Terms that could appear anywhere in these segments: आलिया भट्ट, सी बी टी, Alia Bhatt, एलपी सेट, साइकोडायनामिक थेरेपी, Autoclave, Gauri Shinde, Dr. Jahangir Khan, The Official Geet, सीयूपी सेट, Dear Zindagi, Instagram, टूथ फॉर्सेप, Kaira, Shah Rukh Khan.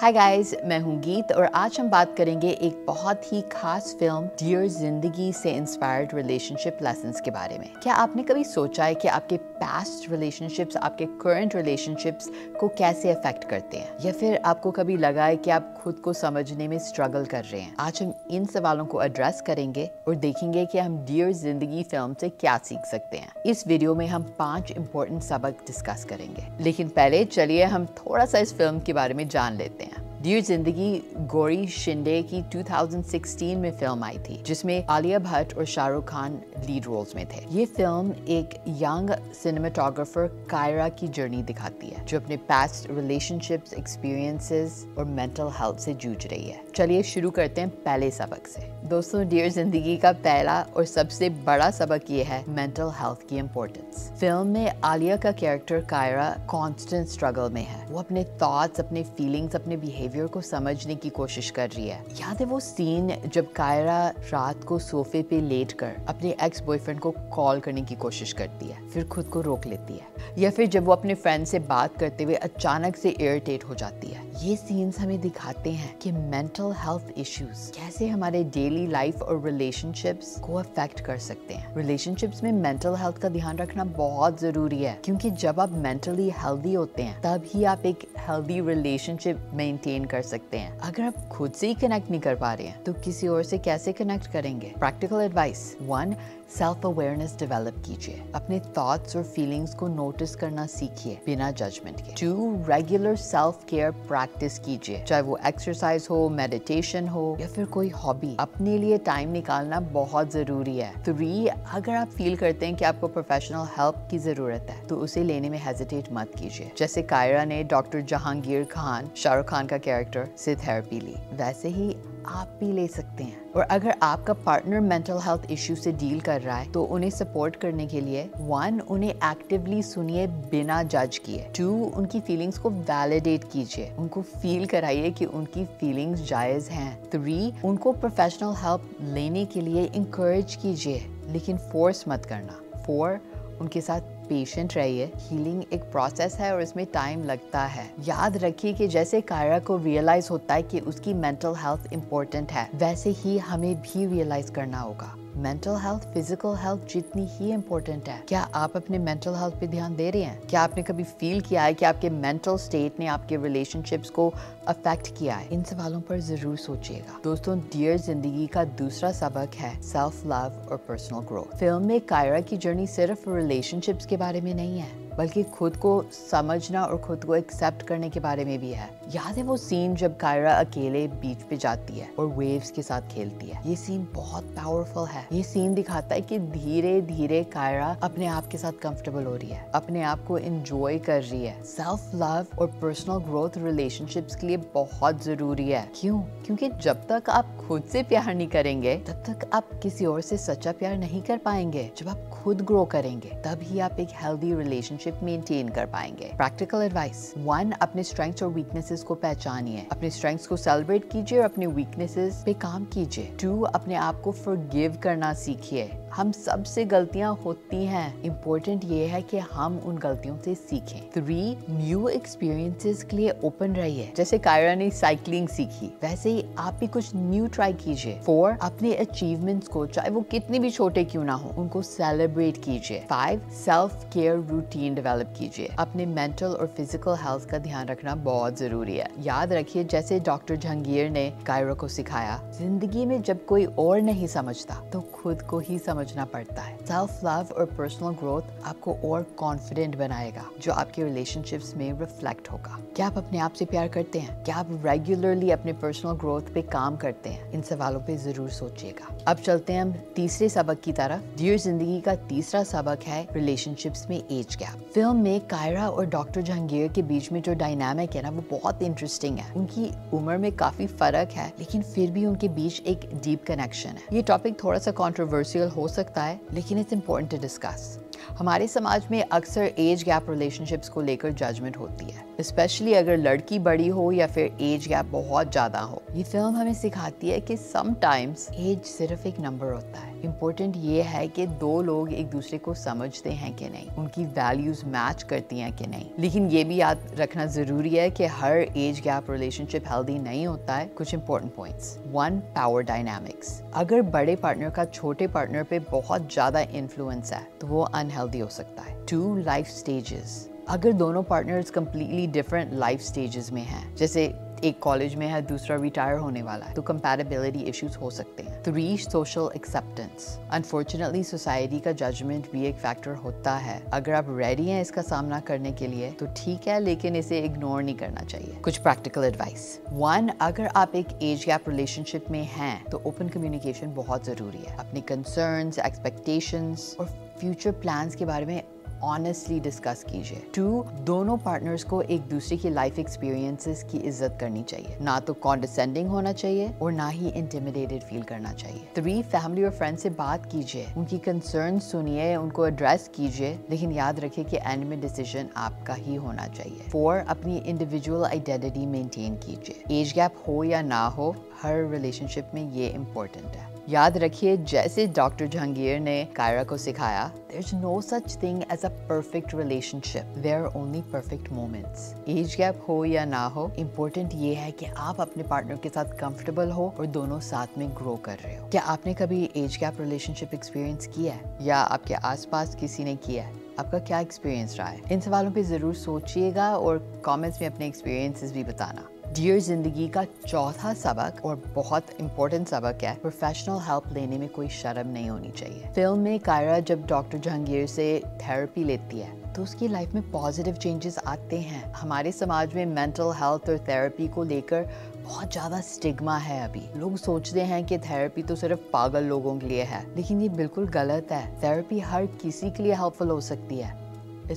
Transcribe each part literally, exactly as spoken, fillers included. Hi guys, मैं हूं गीत और आज हम बात करेंगे एक बहुत ही खास फिल्म डियर जिंदगी से इंस्पायर्ड रिलेशनशिप लेसन्स के बारे में। क्या आपने कभी सोचा है कि आपके पास्ट रिलेशनशिप्स आपके करंट रिलेशनशिप्स को कैसे अफेक्ट करते हैं, या फिर आपको कभी लगा है कि आप खुद को समझने में स्ट्रगल कर रहे हैं? आज हम इन सवालों को एड्रेस करेंगे और देखेंगे कि हम डियर जिंदगी फिल्म से क्या सीख सकते हैं। इस वीडियो में हम पाँच इम्पोर्टेंट सबक डिस्कस करेंगे, लेकिन पहले चलिए हम थोड़ा सा इस फिल्म के बारे में जान लेते हैं। डियर जिंदगी गौरी शिंदे की दो हज़ार सोलह में फिल्म आई थी, जिसमें आलिया भट्ट और शाहरुख खान लीड रोल्स में थे। ये फिल्म एक यंग सिनेमाटोग्राफर कायरा की जर्नी दिखाती है, जो अपने पास्ट रिलेशनशिप्स, एक्सपीरियंसेस और मेंटल हेल्थ से जूझ रही है। चलिए शुरू करते हैं पहले सबक से। दोस्तों, डियर जिंदगी का पहला और सबसे बड़ा सबक ये है मेंटल हेल्थ की इम्पोर्टेंस। फिल्म में आलिया का कैरेक्टर कायरा कॉन्स्टेंट स्ट्रगल में है। वो अपने थॉट्स, अपने फीलिंग्स, अपने बिहेवियर को समझने की कोशिश कर रही है। याद है वो सीन जब कायरा रात को सोफे पे लेट कर अपने एक्स बॉयफ्रेंड को कॉल करने की कोशिश करती है, फिर खुद को रोक लेती है, या फिर जब वो अपने फ्रेंड से बात करते हुए अचानक से इरिटेट हो जाती है। ये सीन्स हमें दिखाते हैं कि मेंटल हेल्थ इश्यूज कैसे हमारे डेली लाइफ और रिलेशनशिप्स को अफेक्ट कर सकते हैं। रिलेशनशिप्स में मेंटल हेल्थ का ध्यान रखना बहुत जरूरी है, क्योंकि जब आप मेंटली हेल्दी होते हैं तब ही आप एक हेल्दी रिलेशनशिप मेंटेन कर सकते हैं। अगर आप खुद से ही कनेक्ट नहीं कर पा रहे हैं तो किसी और से कैसे कनेक्ट करेंगे? Practical advice one, self awareness develop कीजिए। अपने थॉट्स और फीलिंग्स को नोटिस करना सीखिए बिना जजमेंट के। Two, regular self care practice कीजिए, चाहे वो एक्सरसाइज हो, मेडिटेशन हो या फिर कोई हॉबी। अपने लिए टाइम निकालना बहुत जरूरी है। थ्री, अगर आप फील करते हैं कि आपको प्रोफेशनल हेल्प की जरूरत है तो उसे लेने में हेजिटेट मत कीजिए। जैसे कायरा ने डॉक्टर जहांगीर खान, शाहरुख खान का कैरेक्टर, से थेरेपी ली, वैसे ही आप भी ले सकते हैं। और अगर आपका पार्टनर मेंटल हेल्थ इश्यू से डील कर रहा है तो उन्हें सपोर्ट करने के लिए वन, उन्हें एक्टिवली सुनिए बिना जज किए। टू, उनकी फीलिंग्स को वैलिडेट कीजिए, उनको फील कराइए कि उनकी फीलिंग्स जायज हैं। थ्री, उनको प्रोफेशनल हेल्प लेने के लिए इंकरेज कीजिए, लेकिन फोर्स मत करना। फोर, उनके साथ पेशेंट रहिए। हीलिंग एक प्रोसेस है और इसमें टाइम लगता है। याद रखिए कि जैसे कायरा को रियलाइज होता है कि उसकी मेंटल हेल्थ इम्पोर्टेंट है, वैसे ही हमें भी रियलाइज करना होगा। मेंटल हेल्थ फिजिकल हेल्थ जितनी ही इम्पोर्टेंट है। क्या आप अपने मेंटल हेल्थ पे ध्यान दे रहे हैं? क्या आपने कभी फील किया है कि आपके मेंटल स्टेट ने आपके रिलेशनशिप्स को अफेक्ट किया है? इन सवालों पर जरूर सोचिएगा। दोस्तों, डियर जिंदगी का दूसरा सबक है सेल्फ लव और पर्सनल ग्रोथ। फिल्म में कायरा की जर्नी सिर्फ रिलेशनशिप्स के बारे में नहीं है, बल्कि खुद को समझना और खुद को एक्सेप्ट करने के बारे में भी है। याद है वो सीन जब कायरा अकेले बीच पे जाती है और वेव्स के साथ खेलती है? ये सीन बहुत पावरफुल है। ये सीन दिखाता है कि धीरे धीरे कायरा अपने आप के साथ कंफर्टेबल हो रही है, अपने आप को एंजॉय कर रही है। सेल्फ लव और पर्सनल ग्रोथ रिलेशनशिप्स के लिए बहुत जरूरी है। क्यों? क्योंकि जब तक आप खुद से प्यार नहीं करेंगे तब तक आप किसी और से सच्चा प्यार नहीं कर पाएंगे। जब आप खुद ग्रो करेंगे तब ही आप एक हेल्दी रिलेशनशिप मेंटेन कर पाएंगे। प्रैक्टिकल एडवाइस वन, अपने स्ट्रेंथ्स और वीकनेसेस को पहचानिए। अपने स्ट्रेंथ्स को सेलिब्रेट कीजिए और अपने वीकनेसेस पे काम कीजिए। टू, अपने आप को फॉरगिव करना सीखिए। हम सब से गलतियां होती हैं, इम्पोर्टेंट ये है कि हम उन गलतियों से सीखें। थ्री, न्यू एक्सपीरियंसेस के लिए ओपन रहिए। जैसे कायरा ने साइकिलिंग सीखी, वैसे ही आप भी कुछ न्यू ट्राई कीजिए। फोर, अपने अचीवमेंट्स को, चाहे वो कितने भी छोटे क्यों ना हो, उनको सेलिब्रेट कीजिए। Five, self care routine develop कीजिए। अपने मेंटल और फिजिकल हेल्थ का ध्यान रखना बहुत जरूरी है। याद रखिए जैसे डॉक्टर जहांगीर ने कायरा को सिखाया, जिंदगी में जब कोई और नहीं समझता तो खुद को ही समझना पड़ता है। सेल्फ लव और पर्सनल ग्रोथ आपको और कॉन्फिडेंट बनाएगा, जो आपके रिलेशनशिप्स में रिफ्लेक्ट होगा। क्या आप अपने आप से प्यार करते हैं? क्या आप रेगुलरली अपने पर्सनल ग्रोथ पे काम करते हैं? इन सवालों पे जरूर सोचिएगा। अब चलते हैं हम तीसरे सबक की तरफ। डियर जिंदगी का तीसरा सबक है रिलेशनशिप्स में एज गैप। फिल्म में कायरा और डॉक्टर जहांगीर के बीच में जो डायनामिक है ना, वो बहुत इंटरेस्टिंग है। उनकी उम्र में काफी फर्क है, लेकिन फिर भी उनके बीच एक डीप कनेक्शन है। ये टॉपिक थोड़ा सा कॉन्ट्रोवर्शियल हो सकता है, लेकिन इट्स इम्पोर्टेंट टू डिस्कस। हमारे समाज में अक्सर एज गैप रिलेशनशिप्स को लेकर जजमेंट होती है, स्पेशली अगर लड़की बड़ी हो या फिर एज गैप बहुत ज़्यादा हो। ये फिल्म हमें सिखाती है कि समटाइम्स एज सिर्फ एक नंबर होता है। इम्पोर्टेंट ये है कि दो लोग एक दूसरे को समझते हैं कि नहीं, उनकी वैल्यूज मैच करती हैं कि नहीं। लेकिन ये भी याद रखना ज़रूरी है कि हर एज गैप रिलेशनशिप हेल्दी नहीं होता है। कुछ important points. One, power dynamics. अगर बड़े पार्टनर का छोटे पार्टनर पे बहुत ज़्यादा इन्फ्लुएंस है तो वो अनहेल्दी हो सकता है। Two, life stages. अगर दोनों partners completely different life stages में हैं, जैसे एक कॉलेज में है दूसरा रिटायर होने वाला है, तो कंपैटिबिलिटी इश्यूज हो सकते हैं। Three, social acceptance. Unfortunately society का जजमेंट भी एक फैक्टर होता है। अगर आप रेडी हैं इसका सामना करने के लिए तो ठीक है, लेकिन इसे इग्नोर नहीं करना चाहिए। कुछ प्रैक्टिकल एडवाइस। वन, अगर आप एक एज गैप रिलेशनशिप में हैं तो ओपन कम्युनिकेशन बहुत जरूरी है। अपने कंसर्न्स, एक्सपेक्टेशंस और फ्यूचर प्लान्स के बारे में ऑनेस्टली डिस्कस कीजिए। टू, दोनों पार्टनर्स को एक दूसरे की लाइफ एक्सपीरियंसेस की इज्जत करनी चाहिए, ना तो कॉन्डिसेंडिंग होना चाहिए और ना ही इंटिमिडेटेड फील करना चाहिए। थ्री, फैमिली और फ्रेंड्स से बात कीजिए, उनकी कंसर्न सुनिए, उनको एड्रेस कीजिए, लेकिन याद रखिए कि एंड में डिसीजन आपका ही होना चाहिए। फोर, अपनी इंडिविजुअल आइडेंटिटी मेंटेन कीजिए। एज गैप हो या ना हो, हर रिलेशनशिप में ये इम्पोर्टेंट है। याद रखिए, जैसे डॉक्टर जहांगीर ने कायरा को सिखाया, there is no such thing as a perfect relationship, there are only perfect moments. Age gap हो या ना हो, इम्पोर्टेंट ये है कि आप अपने पार्टनर के साथ कंफर्टेबल हो और दोनों साथ में ग्रो कर रहे हो। क्या आपने कभी एज गैप रिलेशनशिप एक्सपीरियंस किया है या आपके आसपास किसी ने किया है? आपका क्या एक्सपीरियंस रहा है? इन सवालों पे जरूर सोचिएगा और कमेंट्स में अपने एक्सपीरियंसेस भी बताना। डियर जिंदगी का चौथा सबक और बहुत इम्पोर्टेंट सबक है, प्रोफेशनल हेल्प लेने में कोई शर्म नहीं होनी चाहिए। फिल्म में कायरा जब डॉक्टर जहांगीर से थेरेपी लेती है तो उसकी लाइफ में पॉजिटिव चेंजेस आते हैं। हमारे समाज में मेंटल हेल्थ और थेरेपी को लेकर बहुत ज़्यादा स्टिग्मा है। अभी लोग सोचते हैं कि थेरेपी तो सिर्फ पागल लोगों के लिए है, लेकिन ये बिल्कुल गलत है। थेरेपी हर किसी के लिए हेल्पफुल हो सकती है,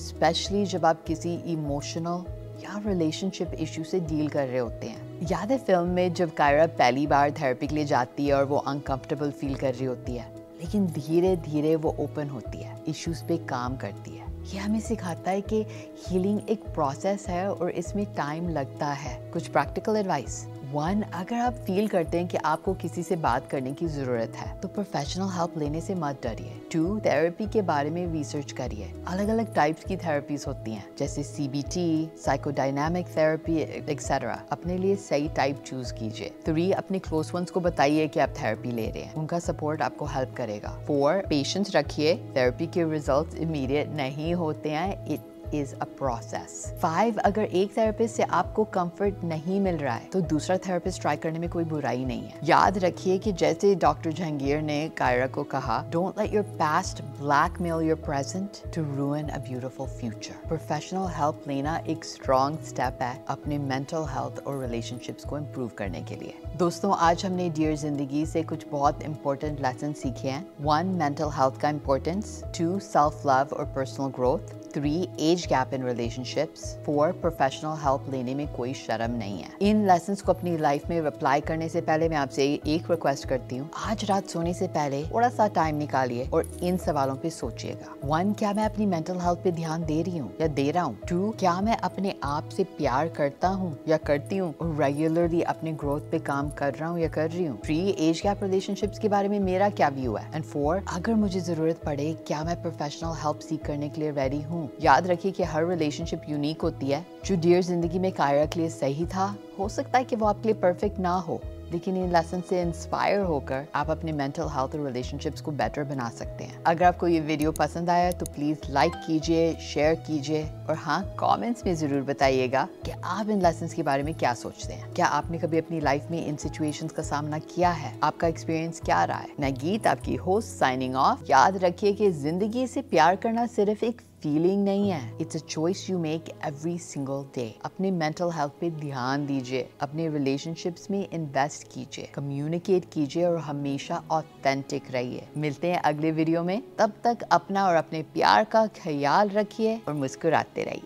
स्पेशली जब आप किसी इमोशनल या रिलेशनशिप इशू से डील कर रहे होते हैं। याद है फिल्म में जब कायरा पहली बार थेरेपी के लिए जाती है और वो अनकंफर्टेबल फील कर रही होती है, लेकिन धीरे धीरे वो ओपन होती है, इश्यूज़ पे काम करती है। ये हमें सिखाता है कि हीलिंग एक प्रोसेस है और इसमें टाइम लगता है। कुछ प्रैक्टिकल एडवाइस। वन, अगर आप फील करते हैं कि आपको किसी से बात करने की ज़रूरत है तो प्रोफेशनल हेल्प लेने से मत डरिए। टू, थेरेपी के बारे में रिसर्च करिए। अलग अलग टाइप्स की थेरेपीज होती हैं, जैसे सी बी टी, साइकोडायनामिक थेरेपी etcetera. अपने लिए सही टाइप चूज कीजिए। थ्री, अपने क्लोज वंस को बताइए कि आप थेरेपी ले रहे हैं, उनका सपोर्ट आपको हेल्प करेगा। फोर, पेशेंस रखिए, थेरेपी के रिजल्ट इमीडिएट नहीं होते हैं, it is a process. Five, अगर एक थेरेपिस्ट से आपको कंफर्ट नहीं मिल रहा है तो दूसरा थेरेपिस्ट ट्राई करने में कोई बुराई नहीं है। याद रखिए कि जैसे डॉक्टर जहांगीर ने कायरा को कहा, don't let your past blackmail your present to ruin a beautiful future. Professional help लेना एक स्ट्रॉन्ग स्टेप है अपने मेंटल हेल्थ और रिलेशनशिप्स को इम्प्रूव करने के लिए। दोस्तों, आज हमने डियर जिंदगी से कुछ बहुत इंपॉर्टेंट लेसन सीखे हैं। वन, मेंटल हेल्थ का इम्पोर्टेंस। टू, सेल्फ लव और personal growth. Three, age gap in relationships. Four, professional help लेने में कोई शर्म नहीं है। इन लेसन्स को अपनी लाइफ में अप्लाई करने से पहले मैं आपसे एक रिक्वेस्ट करती हूँ, आज रात सोने से पहले थोड़ा सा टाइम निकालिए और इन सवालों पे सोचिएगा। वन, क्या मैं अपनी मेंटल हेल्थ पे ध्यान दे रही हूँ या दे रहा हूँ? टू, क्या मैं अपने आप से प्यार करता हूँ या करती हूँ और रेगुलरली अपने ग्रोथ पे काम कर रहा हूँ या कर रही हूँ? थ्री, एज गैप रिलेशनशिप्स के बारे में मेरा क्या व्यू है? एंड फोर, अगर मुझे जरूरत पड़े, क्या मैं प्रोफेशनल हेल्प सीख करने के लिए रेडी हूँ? याद रखिए कि हर रिलेशनशिप यूनिक होती है। जो डियर जिंदगी में कायरा के लिए सही था, हो सकता है कि वो आपके लिए परफेक्ट ना हो, लेकिन इन लेसन से इंस्पायर होकर आप अपने मेंटल हेल्थ और रिलेशनशिप्स को बेटर बना सकते हैं। अगर आपको ये वीडियो पसंद आया तो प्लीज़ लाइक कीजिए, शेयर कीजिए और हाँ, कमेंट्स में ज़रूर बताइएगा कि आप इन लेसन के बारे में क्या सोचते हैं। क्या आपने कभी अपनी लाइफ में इन सिचुएशंस का सामना किया है? आपका एक्सपीरियंस क्या रहा है? मैं गीत, आपकी होस्ट, साइनिंग ऑफ। याद रखिए कि जिंदगी से प्यार करना सिर्फ एक फीलिंग नहीं है, it's a choice you make every single day. अपने मेंटल हेल्थ पे ध्यान दीजिए, अपने रिलेशनशिप्स में इन्वेस्ट कीजिए, कम्युनिकेट कीजिए और हमेशा ऑथेंटिक रहिए। मिलते हैं अगले वीडियो में, तब तक अपना और अपने प्यार का ख्याल रखिए और मुस्कुराते रहिए।